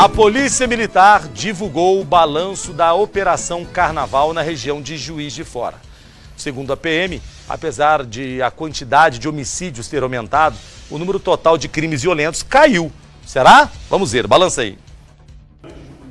A Polícia Militar divulgou o balanço da Operação Carnaval na região de Juiz de Fora. Segundo a PM, apesar de a quantidade de homicídios ter aumentado, o número total de crimes violentos caiu. Será? Vamos ver, balança aí.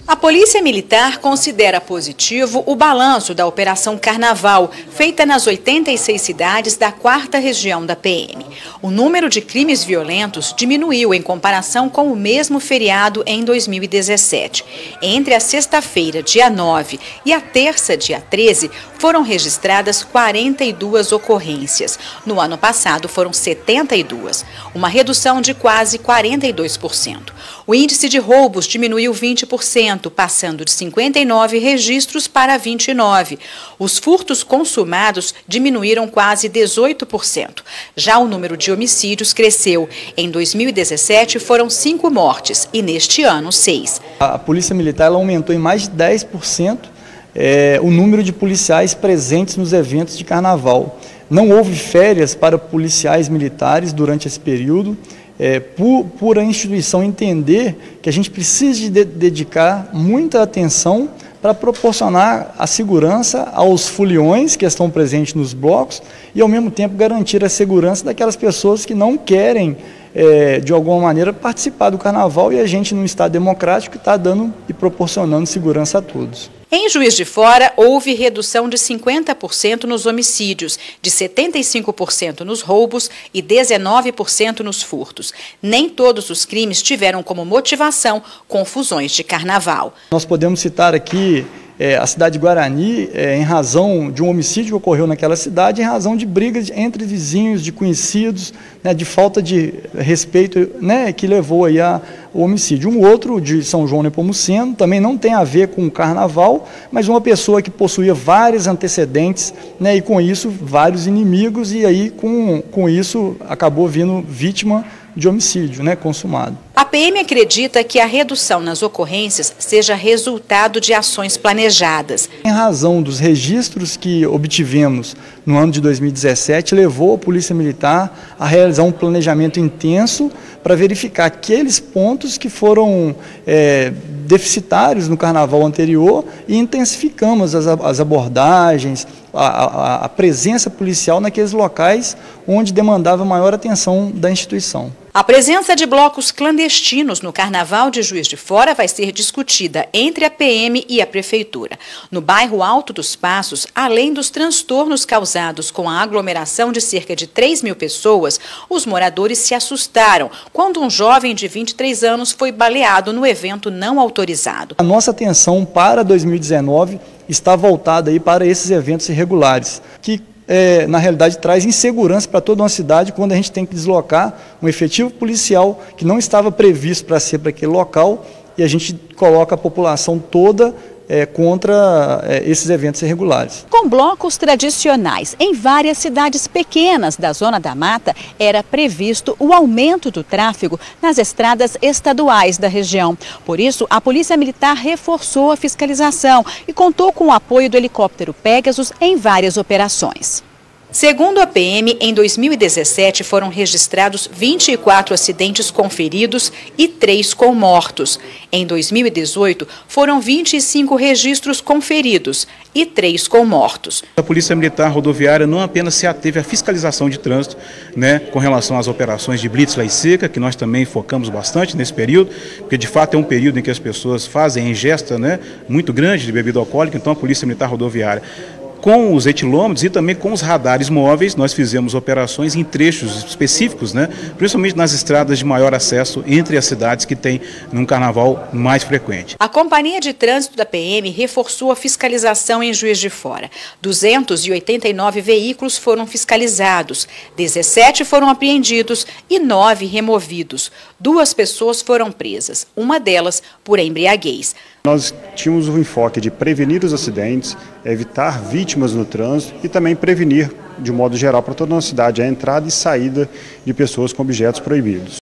A Polícia Militar considera positivo o balanço da Operação Carnaval, feita nas 86 cidades da 4ª Região da PM. O número de crimes violentos diminuiu em comparação com o mesmo feriado em 2017. Entre a sexta-feira, dia 9, e a terça, dia 13, foram registradas 42 ocorrências. No ano passado, foram 72, uma redução de quase 42%. O índice de roubos diminuiu 20%. Passando de 59 registros para 29. Os furtos consumados diminuíram quase 18%. Já o número de homicídios cresceu. Em 2017 foram 5 mortes e neste ano 6. A Polícia Militar aumentou em mais de 10% o número de policiais presentes nos eventos de carnaval. Não houve férias para policiais militares durante esse período. Por a instituição entender que a gente precisa de dedicar muita atenção para proporcionar a segurança aos foliões que estão presentes nos blocos e, ao mesmo tempo, garantir a segurança daquelas pessoas que não querem, de alguma maneira, participar do carnaval, e a gente, num Estado democrático, está dando e proporcionando segurança a todos. Em Juiz de Fora, houve redução de 50% nos homicídios, de 75% nos roubos e 19% nos furtos. Nem todos os crimes tiveram como motivação confusões de carnaval. Nós podemos citar aqui a cidade de Guarani, em razão de um homicídio que ocorreu naquela cidade, em razão de brigas entre vizinhos, de conhecidos, né, de falta de respeito, né, que levou aí a o homicídio. Um outro, de São João Nepomuceno, também não tem a ver com o carnaval, mas uma pessoa que possuía vários antecedentes, né, e com isso vários inimigos, e aí com isso acabou vindo vítima de homicídio, né, consumado. A PM acredita que a redução nas ocorrências seja resultado de ações planejadas. Em razão dos registros que obtivemos no ano de 2017, levou a Polícia Militar a realizar um planejamento intenso para verificar aqueles pontos que foram deficitários no carnaval anterior, e intensificamos as abordagens, a presença policial naqueles locais onde demandava maior atenção da instituição. A presença de blocos clandestinos no Carnaval de Juiz de Fora vai ser discutida entre a PM e a Prefeitura. No bairro Alto dos Passos, além dos transtornos causados com a aglomeração de cerca de 3.000 pessoas, os moradores se assustaram quando um jovem de 23 anos foi baleado no evento não autorizado. A nossa atenção para 2019 está voltada aí para esses eventos irregulares, que na realidade traz insegurança para toda uma cidade, quando a gente tem que deslocar um efetivo policial que não estava previsto para ser para aquele local, e a gente coloca a população toda contra esses eventos irregulares. Com blocos tradicionais em várias cidades pequenas da Zona da Mata, era previsto o aumento do tráfego nas estradas estaduais da região. Por isso, a Polícia Militar reforçou a fiscalização e contou com o apoio do helicóptero Pegasus em várias operações. Segundo a PM, em 2017 foram registrados 24 acidentes com feridos e 3 com mortos. Em 2018, foram 25 registros com feridos e 3 com mortos. A Polícia Militar Rodoviária não apenas se ateve à fiscalização de trânsito, né, com relação às operações de blitz, lei seca, que nós também focamos bastante nesse período, porque de fato é um período em que as pessoas fazem ingesta, né, muito grande de bebida alcoólica. Então a Polícia Militar Rodoviária, com os etilômetros e também com os radares móveis, nós fizemos operações em trechos específicos, né? Principalmente nas estradas de maior acesso entre as cidades que tem um carnaval mais frequente. A Companhia de Trânsito da PM reforçou a fiscalização em Juiz de Fora. 289 veículos foram fiscalizados, 17 foram apreendidos e 9 removidos. 2 pessoas foram presas, uma delas por embriaguez. Nós tínhamos o enfoque de prevenir os acidentes, evitar vítimas no trânsito e também prevenir, de modo geral, para toda a nossa cidade, a entrada e saída de pessoas com objetos proibidos.